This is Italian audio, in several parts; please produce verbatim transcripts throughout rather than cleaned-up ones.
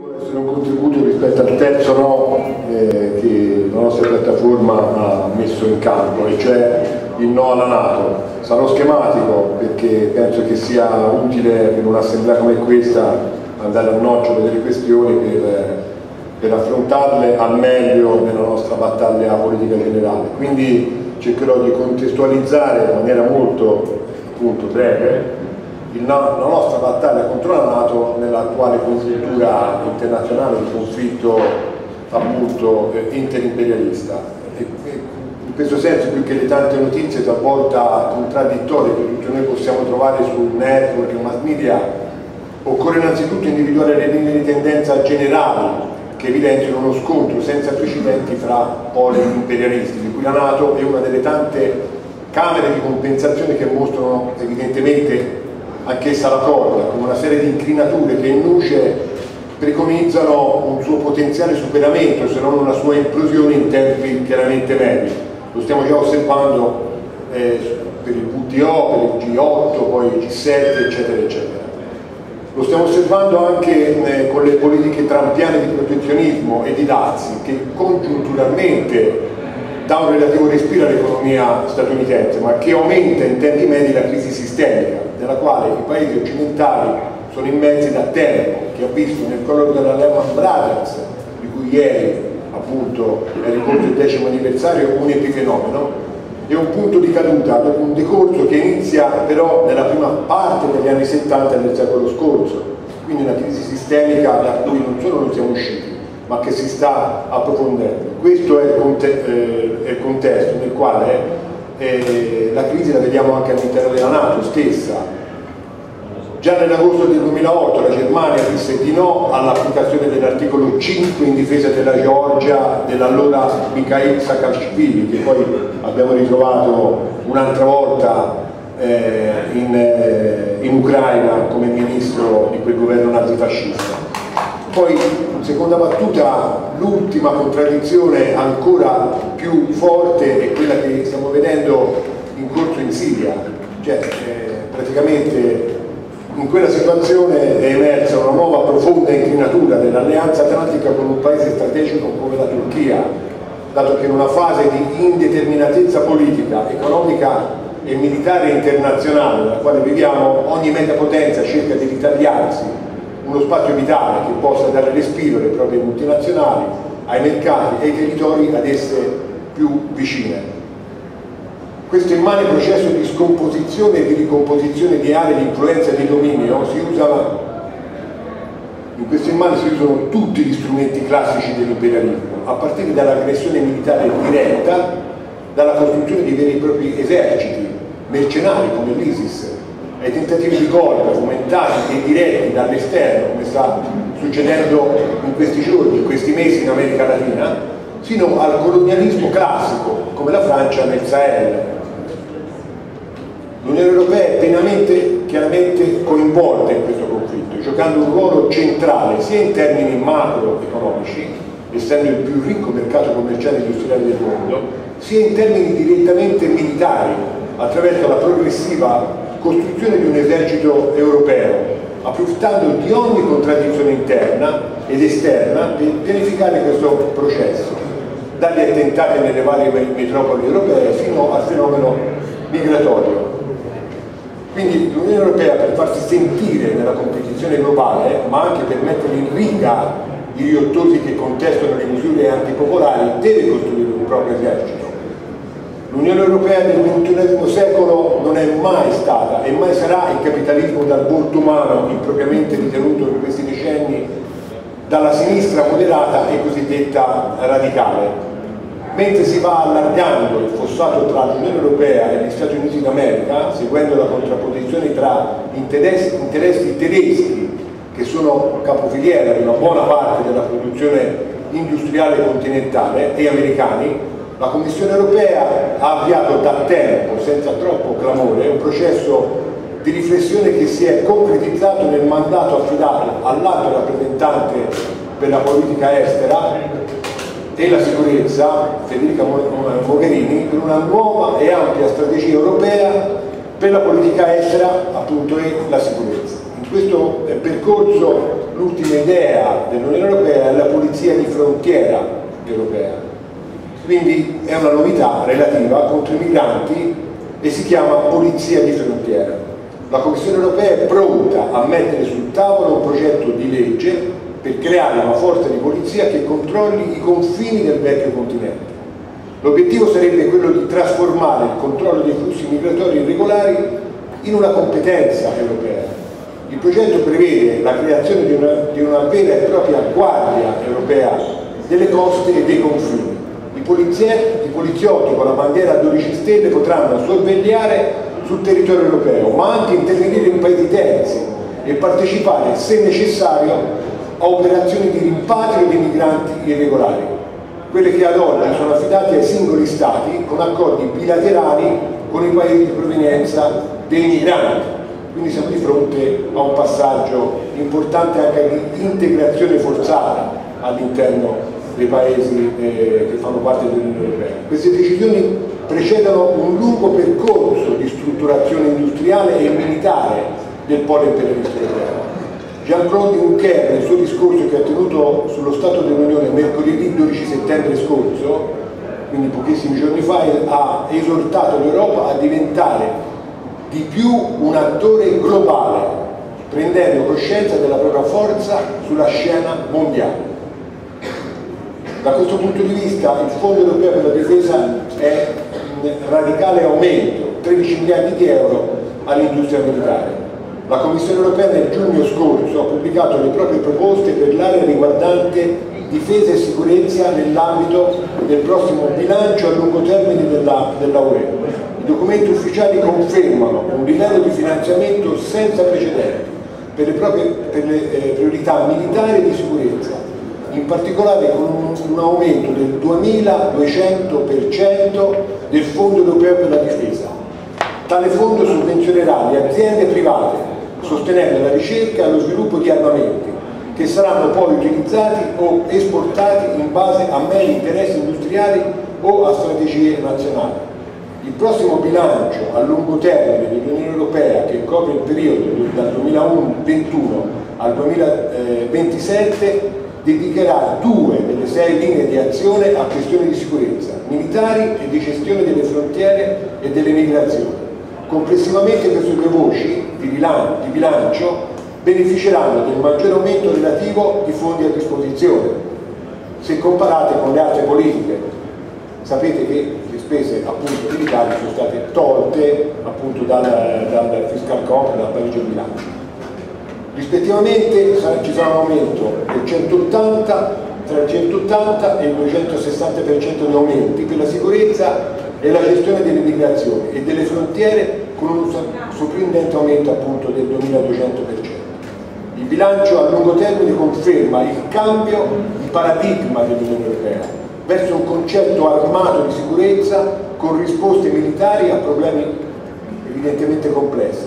Può essere un contributo rispetto al terzo no eh, che la nostra piattaforma ha messo in campo, e cioè il no alla NATO. Sarò schematico perché penso che sia utile per un'assemblea come questa andare al nocciolo delle questioni per, per affrontarle al meglio nella nostra battaglia politica generale. Quindi cercherò di contestualizzare in maniera molto appunto, breve il, la nostra battaglia contro la NATO nell'attuale congiuntura internazionale di conflitto appunto interimperialista. E, e in questo senso, più che le tante notizie talvolta contraddittorie che tutti noi possiamo trovare sul network e mass media, occorre innanzitutto individuare le linee di tendenza generali che evidenziano uno scontro senza precedenti fra poli imperialisti, di cui la NATO è una delle tante camere di compensazione che mostrano evidentemente anch'essa la corda, con una serie di inclinature che in luce preconizzano un suo potenziale superamento, se non una sua implosione in tempi chiaramente brevi. Lo stiamo già osservando eh, per il W T O, per il G otto, poi il G sette, eccetera, eccetera. Lo stiamo osservando anche con le politiche trampiane di protezionismo e di dazi che congiunturalmente dà un relativo respiro all'economia statunitense, ma che aumenta in tempi medi la crisi sistemica nella quale i paesi occidentali sono immersi da tempo, che ha visto nel collo della Lehman Brothers, di cui ieri appunto è ricorso il decimo anniversario, un epifenomeno. È un punto di caduta dopo un decorso che inizia però nella prima parte degli anni settanta del secolo scorso, quindi una crisi sistemica da cui non solo non siamo usciti, ma che si sta approfondendo. Questo è il, conte eh, è il contesto nel quale eh, la crisi la vediamo anche all'interno della NATO stessa. Già nell'agosto del duemilaotto la Germania disse di no all'applicazione dell'articolo cinque in difesa della Georgia dell'allora Mikhail Sakashvili, che poi abbiamo ritrovato un'altra volta eh, in, eh, in Ucraina come ministro di quel governo nazifascista. Poi, in seconda battuta, l'ultima contraddizione ancora più forte è quella che stiamo vedendo in corso in Siria, cioè eh, praticamente in quella situazione è emersa una nuova profonda inclinatura dell'alleanza atlantica con un paese strategico come la Turchia, dato che in una fase di indeterminatezza politica, economica e militare internazionale nella quale viviamo, ogni metapotenza cerca di ritagliarsi uno spazio vitale che possa dare respiro alle proprie multinazionali, ai mercati e ai territori ad esse più vicine. Questo immane processo di scomposizione e di ricomposizione di aree di influenza e di dominio si usa, in questo immane si usano tutti gli strumenti classici dell'imperialismo, a partire dall'aggressione militare diretta, dalla costruzione di veri e propri eserciti mercenari come l'ISIS, ai tentativi di golpe fomentati e diretti dall'esterno, come sta succedendo in questi giorni, in questi mesi in America Latina, sino al colonialismo classico come la Francia nel Sahel. L'Unione Europea è pienamente, chiaramente coinvolta in questo conflitto, giocando un ruolo centrale sia in termini macroeconomici, essendo il più ricco mercato commerciale e industriale del mondo, sia in termini direttamente militari, attraverso la progressiva costruzione di un esercito europeo, approfittando di ogni contraddizione interna ed esterna per pianificare questo processo, dagli attentati nelle varie metropoli europee fino al fenomeno migratorio. Quindi l'Unione Europea, per farsi sentire nella competizione globale, ma anche per mettere in riga i riottosi che contestano le misure antipopolari, deve costruire un proprio esercito. L'Unione Europea nel ventunesimo secolo non è mai stata e mai sarà il capitalismo dal volto umano impropriamente ritenuto in questi decenni dalla sinistra moderata e cosiddetta radicale. Mentre si va allargando il fossato tra l'Unione Europea e gli Stati Uniti d'America, seguendo la contrapposizione tra interessi, interessi tedeschi, che sono capofiliera di una buona parte della produzione industriale continentale, e americani, la Commissione Europea ha avviato da tempo, senza troppo clamore, un processo di riflessione che si è concretizzato nel mandato affidato all'alto rappresentante per la politica estera e la sicurezza, Federica Mogherini, per una nuova e ampia strategia europea per la politica estera appunto e la sicurezza. questo percorso, l'ultima idea dell'Unione Europea è la polizia di frontiera europea, quindi è una novità relativa contro i migranti e si chiama polizia di frontiera. La Commissione Europea è pronta a mettere sul tavolo un progetto di legge per creare una forza di polizia che controlli i confini del vecchio continente. L'obiettivo sarebbe quello di trasformare il controllo dei flussi migratori irregolari in una competenza europea. Il progetto prevede la creazione di una, di una vera e propria guardia europea delle coste e dei confini. I poliziotti, i poliziotti con la bandiera a dodici stelle potranno sorvegliare sul territorio europeo, ma anche intervenire in paesi terzi e partecipare, se necessario, a operazioni di rimpatrio dei migranti irregolari, quelle che ad oggi sono affidate ai singoli stati con accordi bilaterali con i paesi di provenienza dei migranti. Quindi siamo di fronte a un passaggio importante anche di integrazione forzata all'interno dei paesi eh, che fanno parte dell'Unione Europea. Queste decisioni precedono un lungo percorso di strutturazione industriale e militare del polo imperialista europeo. Jean-Claude Juncker, nel suo discorso che ha tenuto sullo Stato dell'Unione mercoledì dodici settembre scorso, quindi pochissimi giorni fa, ha esortato l'Europa a diventare di più un attore globale, prendendo coscienza della propria forza sulla scena mondiale. Da questo punto di vista il Fondo Europeo per la Difesa è un radicale aumento, tredici miliardi di euro all'industria militare. La Commissione Europea nel giugno scorso ha pubblicato le proprie proposte per l'area riguardante difesa e sicurezza nell'ambito del prossimo bilancio a lungo termine della, della U E. I documenti ufficiali confermano un livello di finanziamento senza precedenti per le, proprie, per le eh, priorità militari e di sicurezza, in particolare con un, un aumento del duemiladuecento per cento del Fondo Europeo per la Difesa. Tale fondo sovvenzionerà le aziende private, sostenendo la ricerca e lo sviluppo di armamenti, che saranno poi utilizzati o esportati in base a meri interessi industriali o a strategie nazionali. Il prossimo bilancio a lungo termine dell'Unione Europea, che copre il periodo dal duemilaventuno al duemilaventisette, dedicherà due delle sei linee di azione a questioni di sicurezza, militari e di gestione delle frontiere e delle migrazioni. Complessivamente queste due voci di bilancio beneficeranno del maggior aumento relativo di fondi a disposizione, se comparate con le altre politiche. Sapete che le spese appunto militari sono state tolte appunto dal, dal fiscal compact, dal pareggio bilancio. Rispettivamente ci sarà un aumento del centottanta, tra il centottanta e il duecentosessanta per cento di aumenti per la sicurezza e la gestione delle migrazioni e delle frontiere, con un sorprendente aumento appunto del duemiladuecento per cento. Il bilancio a lungo termine conferma il cambio di paradigma dell'Unione Europea verso un concetto armato di sicurezza con risposte militari a problemi evidentemente complessi,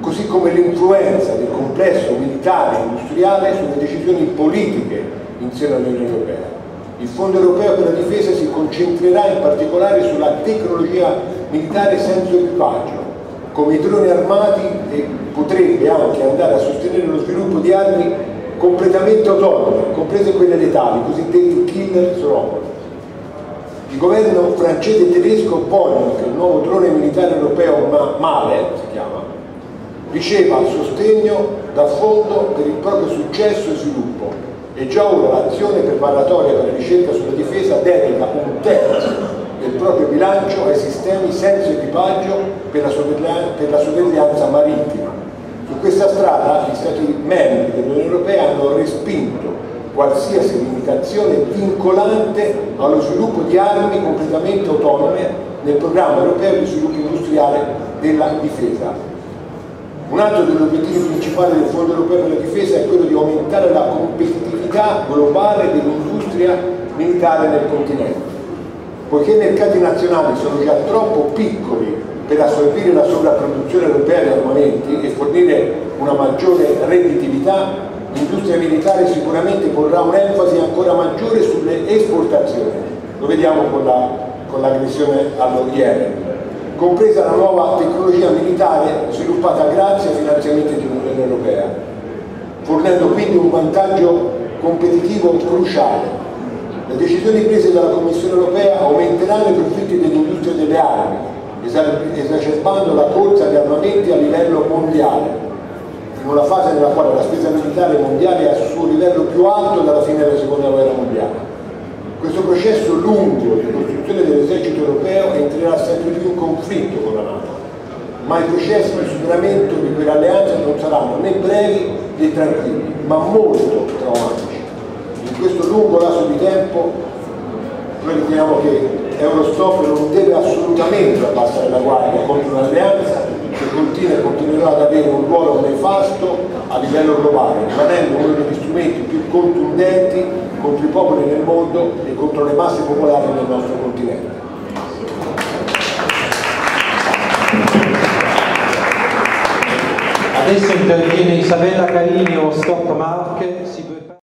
così come l'influenza del complesso militare e industriale sulle decisioni politiche insieme all'Unione Europea. Il Fondo Europeo per la Difesa si concentrerà in particolare sulla tecnologia militare senza equipaggio, come i droni armati, e potrebbe anche andare a sostenere lo sviluppo di armi completamente autonome, comprese quelle letali, cosiddetti killer robot. Il governo francese e tedesco vogliono che il nuovo drone militare europeo, Male si chiama, riceva sostegno dal fondo per il proprio successo e sviluppo, e già ora l'azione preparatoria per la ricerca sulla difesa dedica un terzo del proprio bilancio ai sistemi senza equipaggio per la sorveglianza, per la sorveglianza marittima. Su questa strada gli Stati membri dell'Unione Europea hanno respinto qualsiasi limitazione vincolante allo sviluppo di armi completamente autonome nel programma europeo di sviluppo industriale della difesa. Un altro degli obiettivi principali del Fondo Europeo per la Difesa è quello di aumentare la competitività globale dell'industria militare del continente. Poiché i mercati nazionali sono già troppo piccoli per assorbire la sovrapproduzione europea di armamenti e fornire una maggiore redditività, l'industria militare sicuramente porrà un'enfasi ancora maggiore sulle esportazioni. Lo vediamo con l'aggressione allo Yemen. compresa la nuova tecnologia militare sviluppata grazie ai finanziamenti dell'Unione Europea, fornendo quindi un vantaggio competitivo cruciale. Le decisioni prese dalla Commissione Europea aumenteranno i profitti dell'industria delle armi, esacerbando la corsa agli armamenti a livello mondiale, in una fase nella quale la spesa militare mondiale è al suo livello più alto dalla fine della Seconda Guerra Mondiale. Questo processo lungo di costruzione dell'esercito europeo entrerà sempre più in conflitto con la NATO, ma i processi di superamento di quell'alleanza non saranno né brevi né tranquilli, ma molto traumatici. In questo lungo lasso di tempo noi riteniamo che Eurostop non deve assolutamente abbassare la guardia contro un'alleanza che continua e continuerà ad avere un ruolo nefasto a livello globale, rimanendo uno degli strumenti più contundenti contro i popoli nel mondo e contro le masse popolari del nostro continente. Adesso interviene Isabella Carini, Eurostop Marche.